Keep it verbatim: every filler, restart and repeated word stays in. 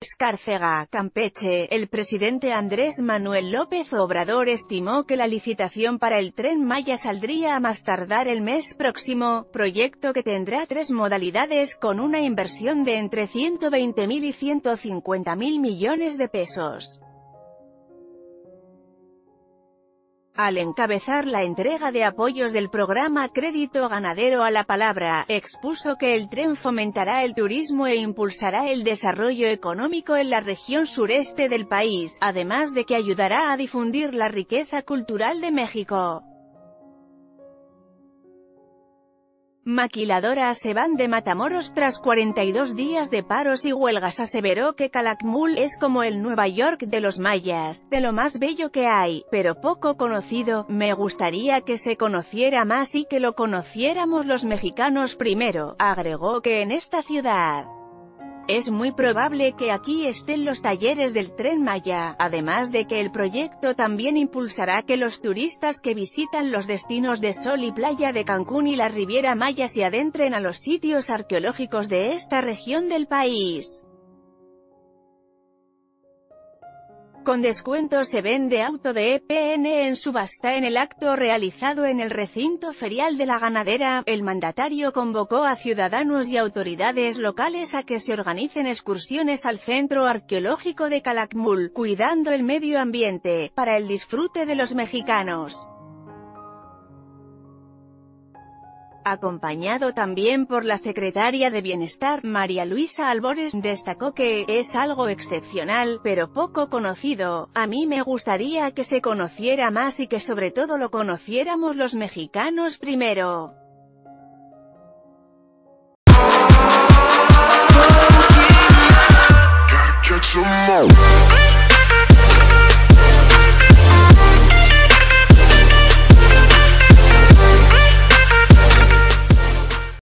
Escárcega, Campeche. El presidente Andrés Manuel López Obrador estimó que la licitación para el Tren Maya saldría a más tardar el mes próximo, proyecto que tendrá tres modalidades con una inversión de entre ciento veinte mil y ciento cincuenta mil millones de pesos. Al encabezar la entrega de apoyos del programa Crédito Ganadero a la Palabra, expuso que el tren fomentará el turismo e impulsará el desarrollo económico en la región sureste del país, además de que ayudará a difundir la riqueza cultural de México. Maquiladoras se van de Matamoros tras cuarenta y dos días de paros y huelgas. Aseveró que Calakmul es como el Nueva York de los mayas, de lo más bello que hay, pero poco conocido. Me gustaría que se conociera más y que lo conociéramos los mexicanos primero. Agregó que en esta ciudad es muy probable que aquí estén los talleres del Tren Maya, además de que el proyecto también impulsará que los turistas que visitan los destinos de sol y playa de Cancún y la Riviera Maya se adentren a los sitios arqueológicos de esta región del país. Con descuento se vende auto de E P N en subasta. En el acto realizado en el recinto ferial de la ganadera, el mandatario convocó a ciudadanos y autoridades locales a que se organicen excursiones al Centro Arqueológico de Calakmul, cuidando el medio ambiente, para el disfrute de los mexicanos. Acompañado también por la secretaria de Bienestar, María Luisa Albores, destacó que es algo excepcional, pero poco conocido. A mí me gustaría que se conociera más y que sobre todo lo conociéramos los mexicanos primero.